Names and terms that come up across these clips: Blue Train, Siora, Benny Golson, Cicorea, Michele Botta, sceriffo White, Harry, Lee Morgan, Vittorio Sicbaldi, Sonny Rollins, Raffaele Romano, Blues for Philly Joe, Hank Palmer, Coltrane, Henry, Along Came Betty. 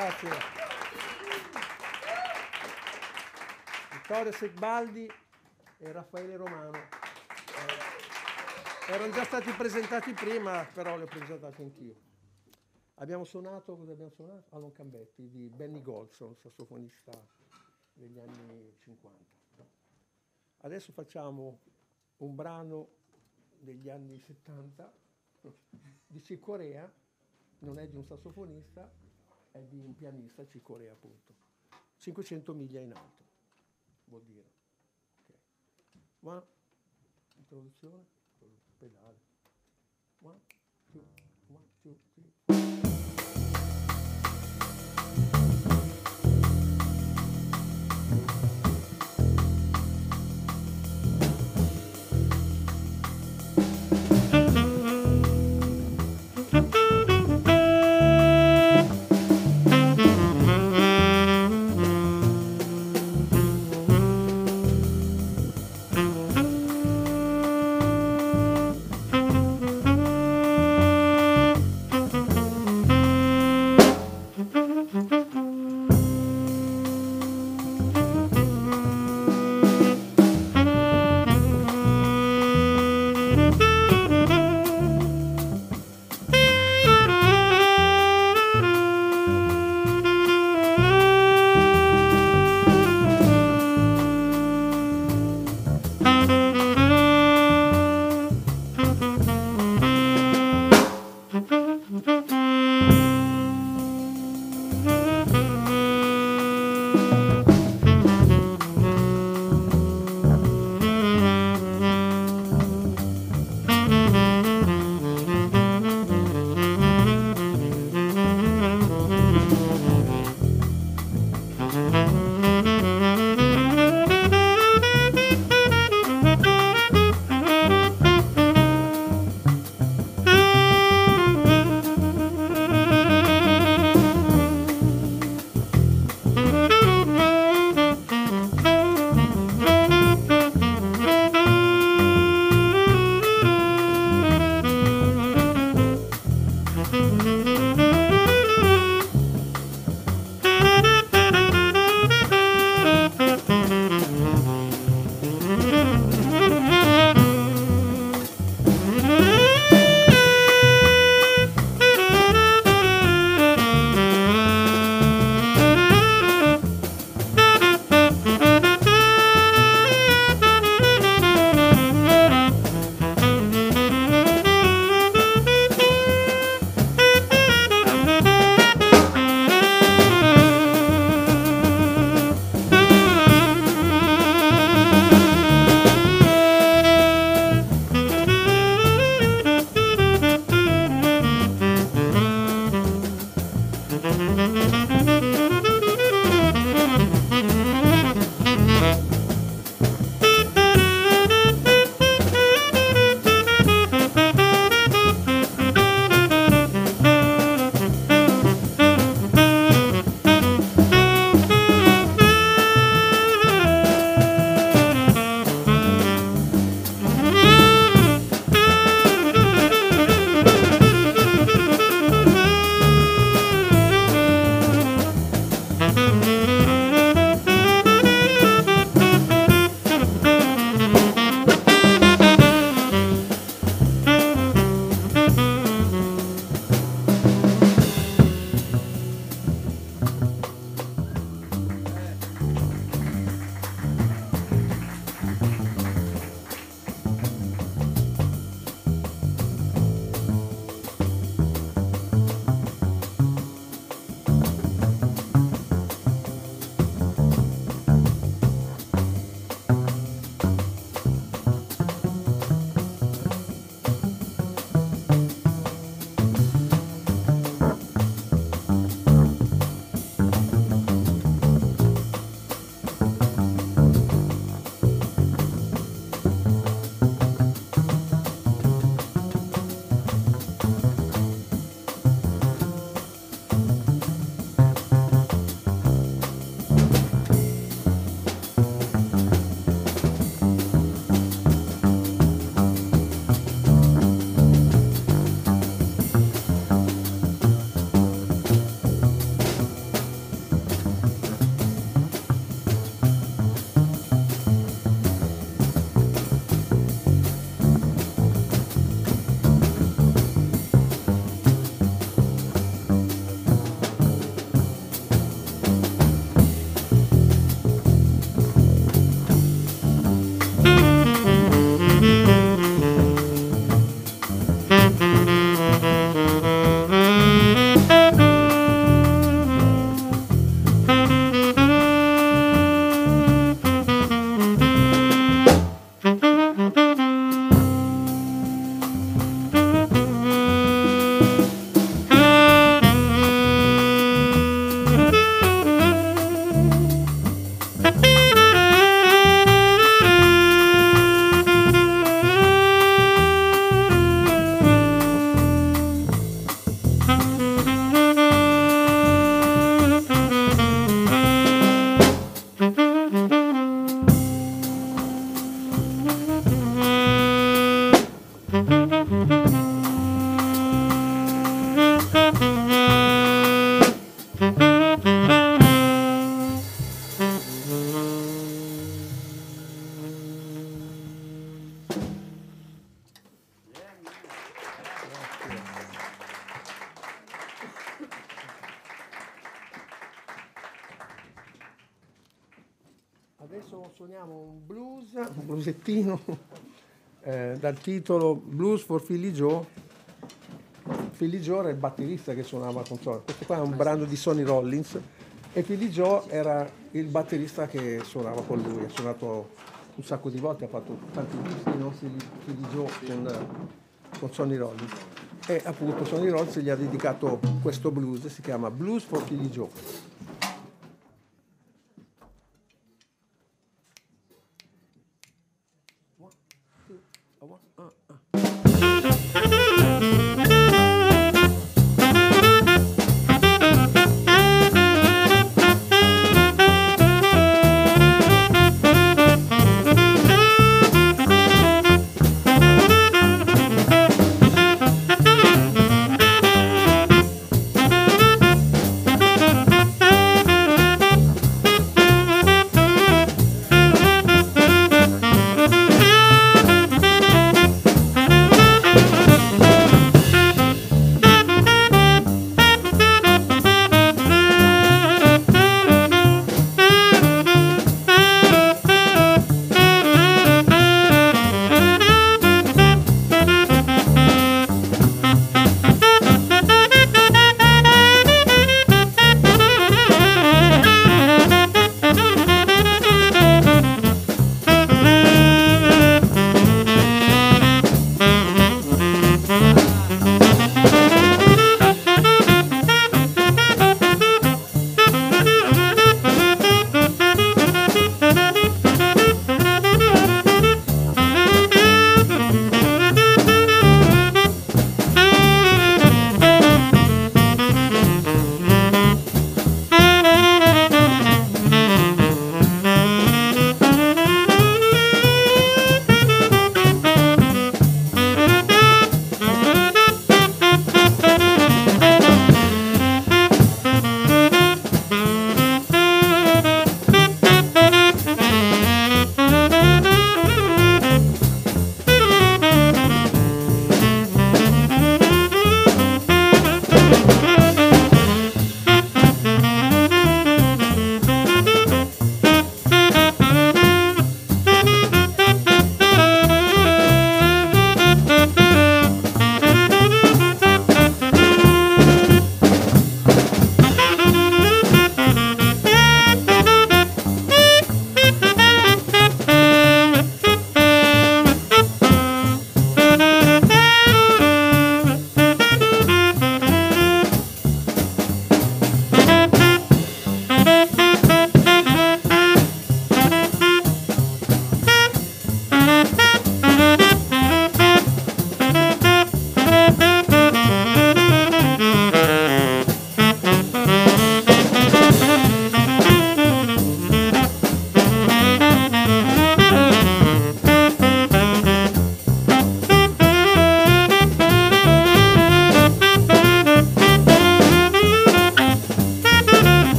Grazie. Vittorio Sicbaldi e Raffaele Romano. Erano già stati presentati prima, però li ho presentati anch'io. Abbiamo suonato, cosa abbiamo suonato? Along Came Betty di Benny Golson, sassofonista degli anni 50. Adesso facciamo un brano degli anni 70 di Cicorea, non è di un sassofonista, è di un pianista, Cicorea appunto. 500 miglia in alto, vuol dire. Okay. One, introduzione, pedale. One, two, three. Adesso suoniamo un bluesettino dal titolo Blues for Philly Joe. Philly Joe era il batterista che suonava con Sonny. Questo qua è un brano di Sonny Rollins e Philly Joe era il batterista che suonava con lui. Ha suonato un sacco di volte, ha fatto tanti dischi nostri di Philly Joe con Sonny Rollins. E appunto Sonny Rollins gli ha dedicato questo blues, si chiama Blues for Philly Joe.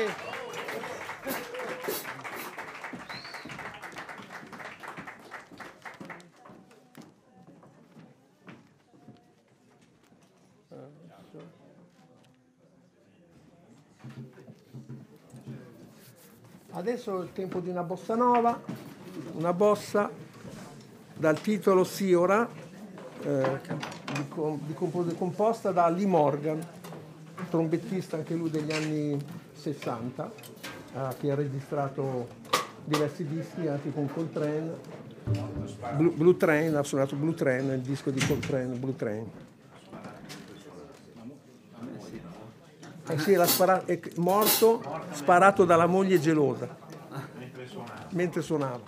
Sicbaldi. Adesso è il tempo di una bossa nova, una bossa dal titolo Siora, composta da Lee Morgan, trombettista anche lui degli anni 60, che ha registrato diversi dischi anche con Coltrane, Blue Train, ha suonato Blue Train, il disco di Coltrane, Blue Train. Eh sì, è morto, sparato dalla moglie gelosa, mentre suonava.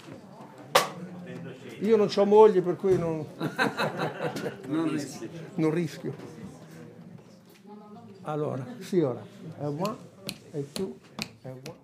Io non ho moglie, per cui non rischio. Allora, sì, ora. È uno, è due, è uno.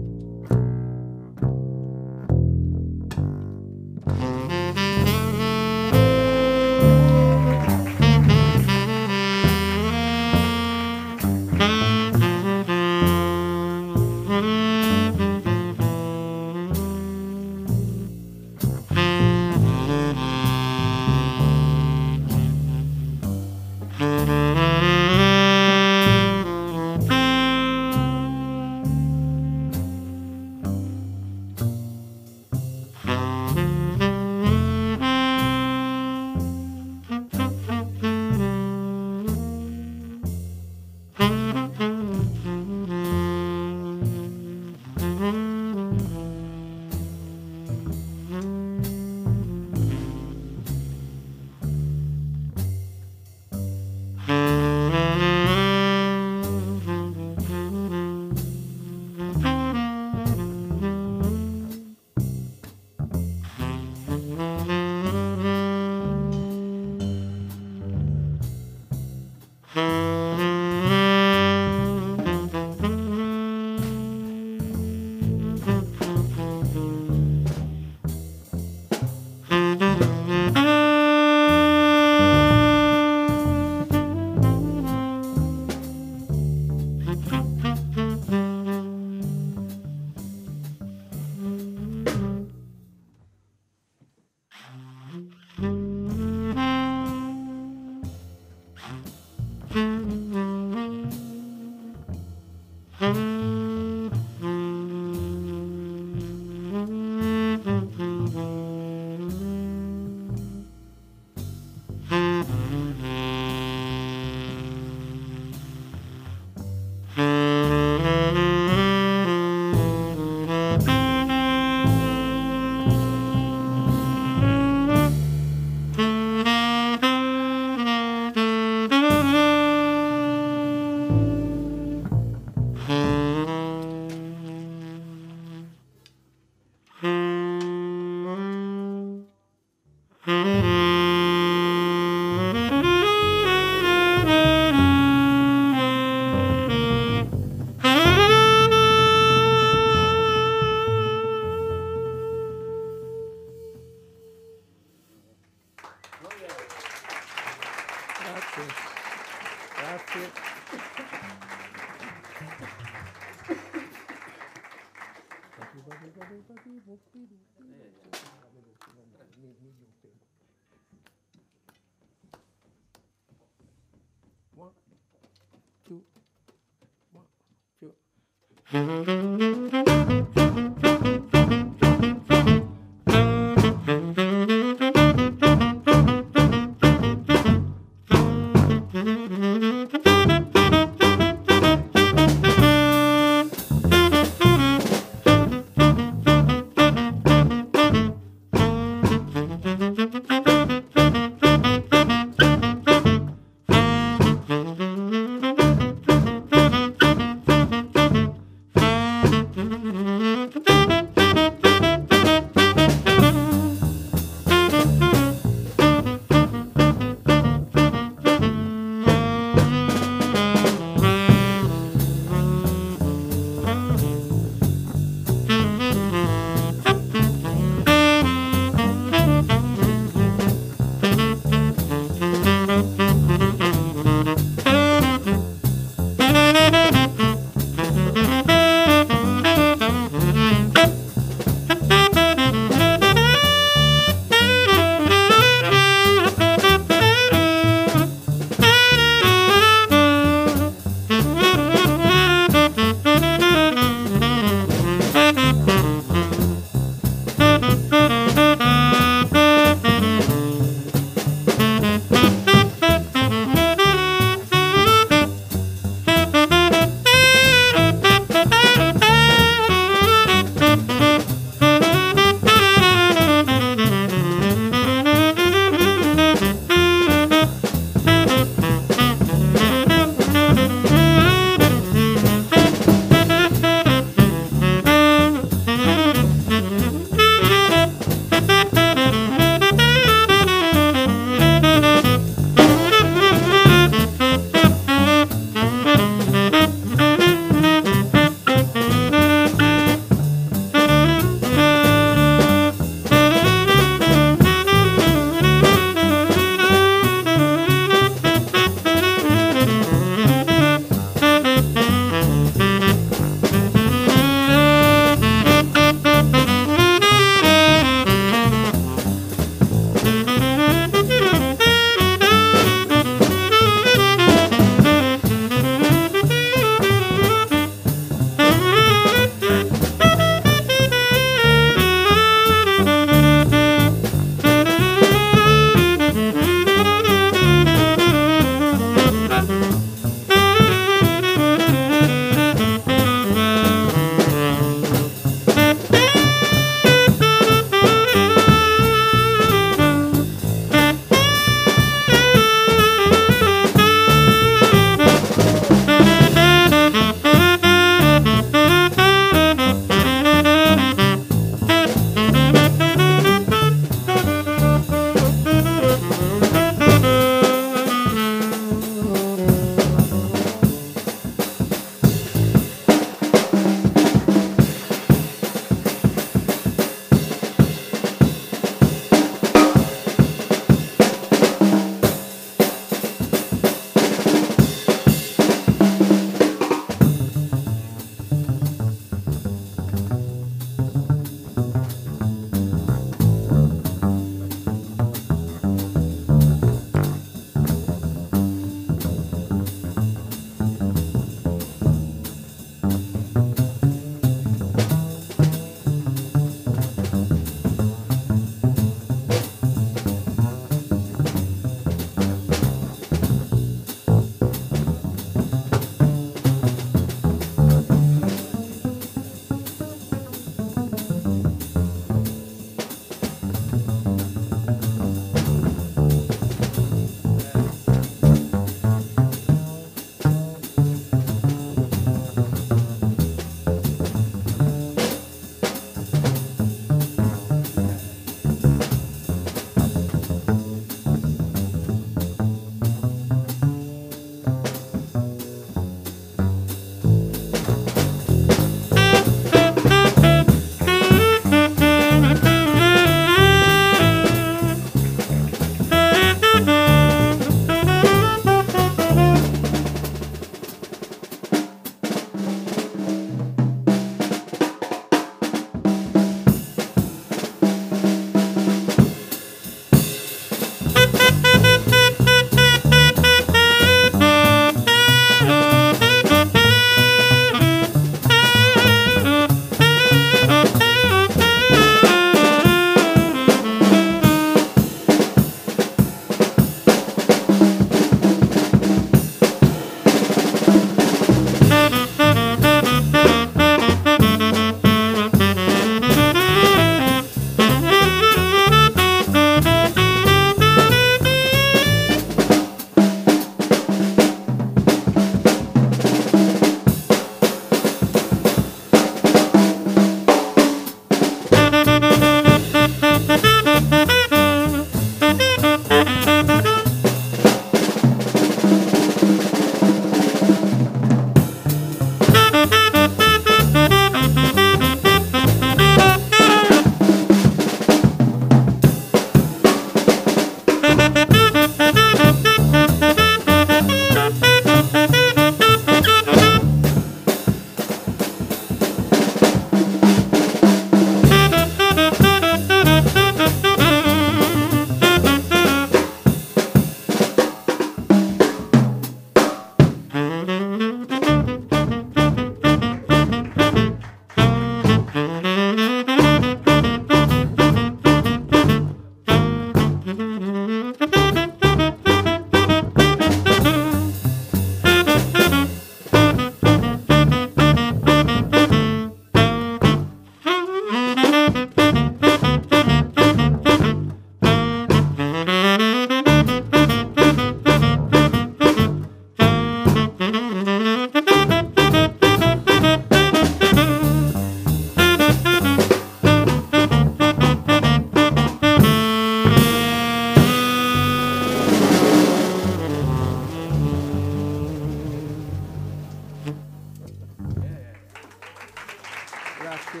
Grazie.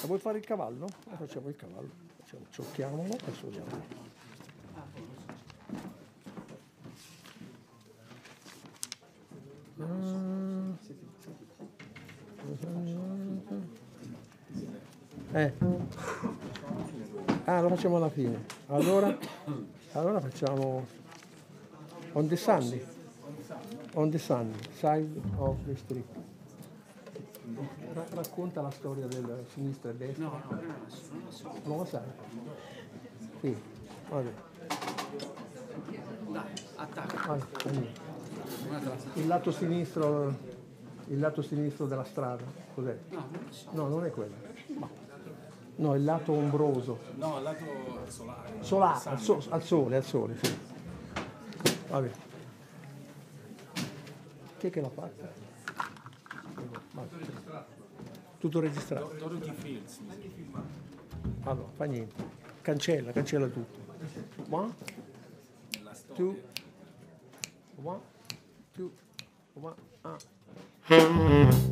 La vuoi fare il cavallo? Facciamo il cavallo. Ciocchiamolo e suoniamolo. Lo facciamo alla fine. Allora facciamo On the Sunday, Side of the Street. Racconta la storia del sinistra e destra. No, non lo sai. Sì, vabbè. Dai, attacca. Il lato sinistro della strada, cos'è? No, non è quello. No, il lato ombroso. No, il lato solare. Solare, al sole, sì. Vabbè. Chi è che l'ha fatta? Tutto registrato. Allora, fa niente. Cancella tutto. 1, 2, 1, 2, 1,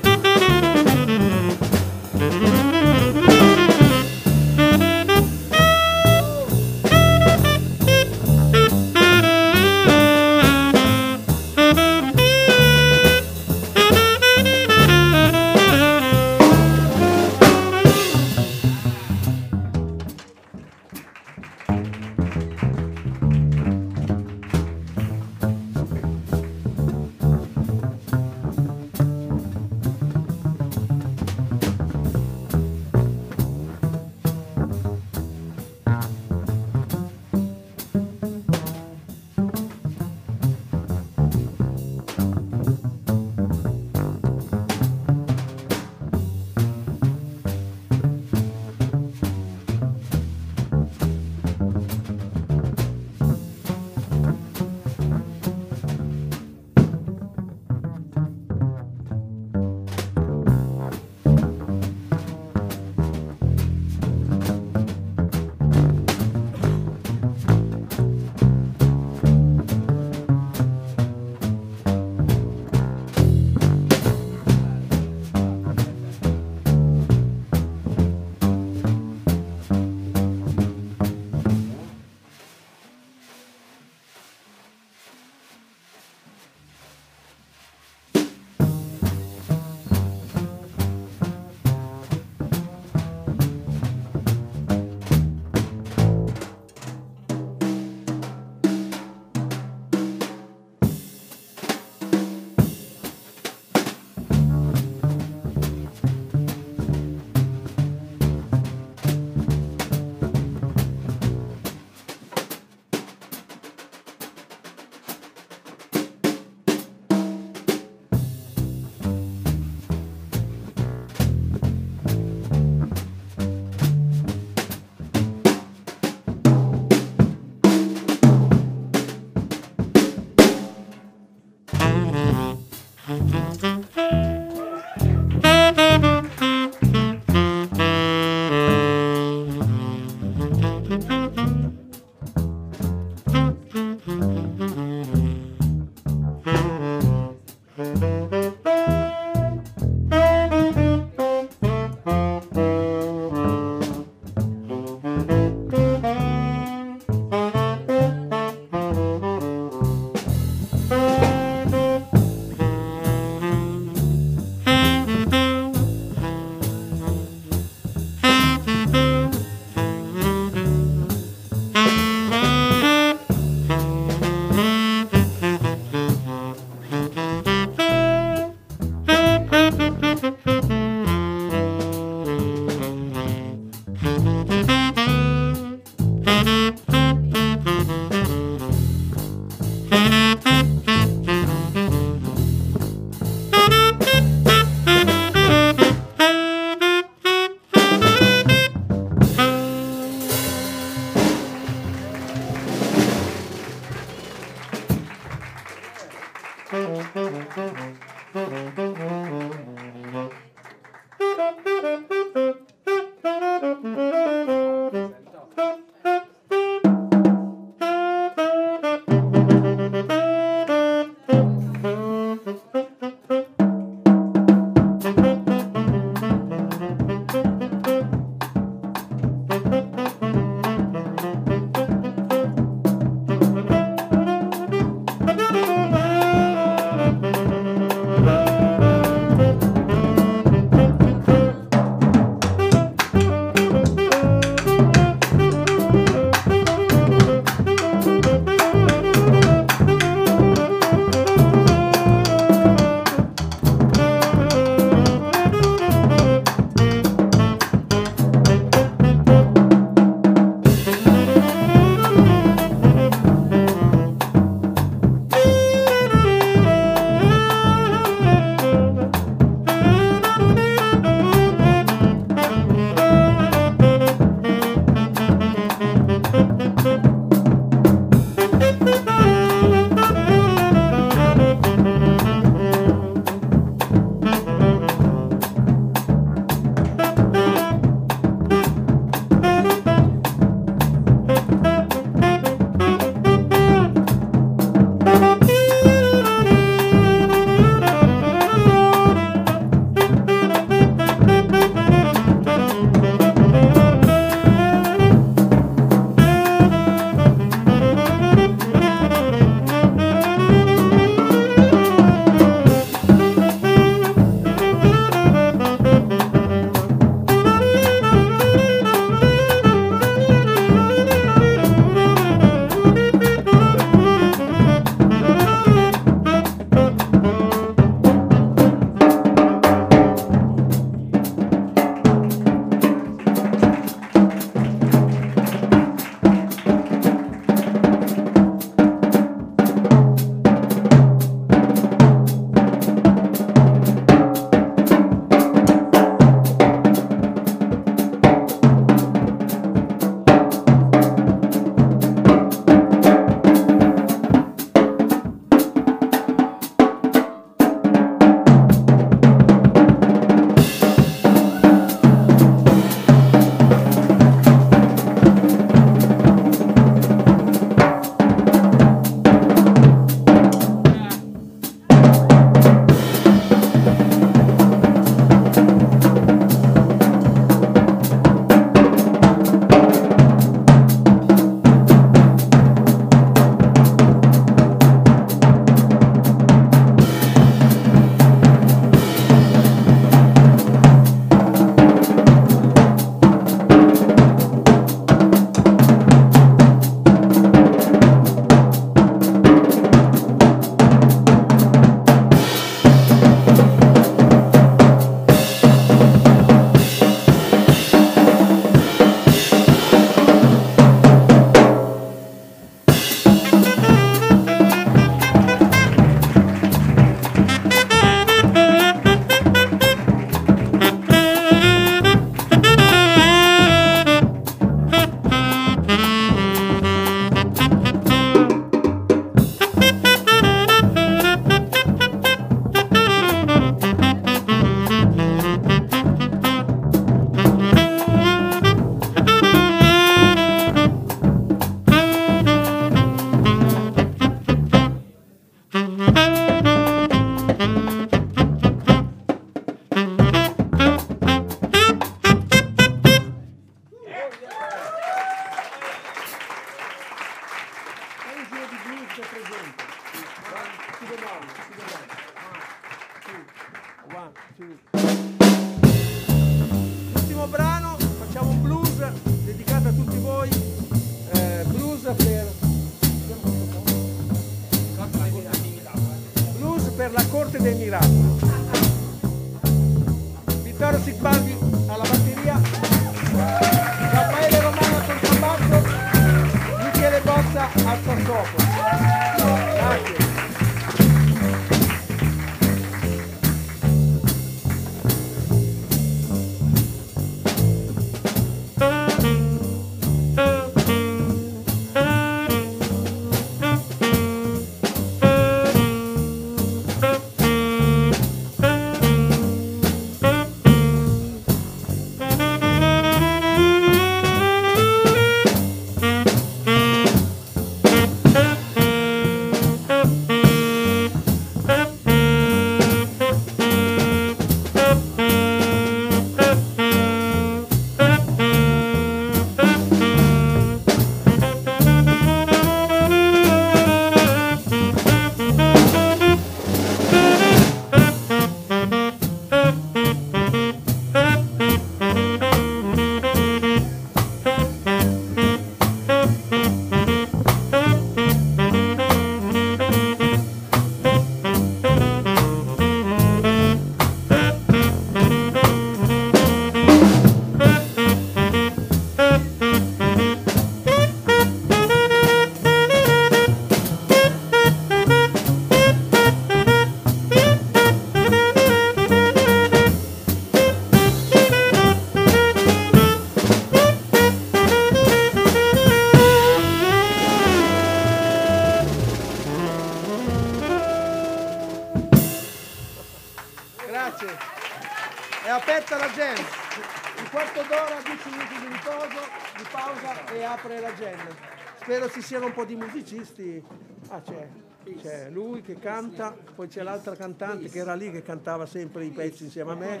di pausa e apre l'agenda. Spero ci siano un po' di musicisti. Ah, c'è lui che canta, poi c'è l'altra cantante che era lì che cantava sempre i pezzi insieme a me,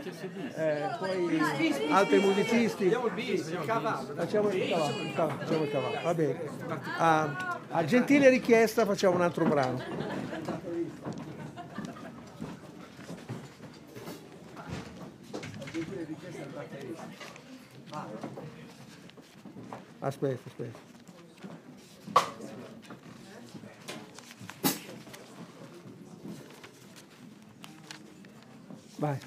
poi altri musicisti. Facciamo il cavallo, va bene. A gentile richiesta facciamo un altro brano. Aspetta. Vai.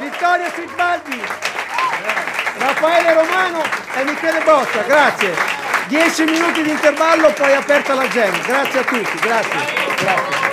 Vittorio Sicbaldi, Raffaele Romano e Michele Botta, grazie. 10 minuti di intervallo, poi aperta la jam. Grazie a tutti, grazie.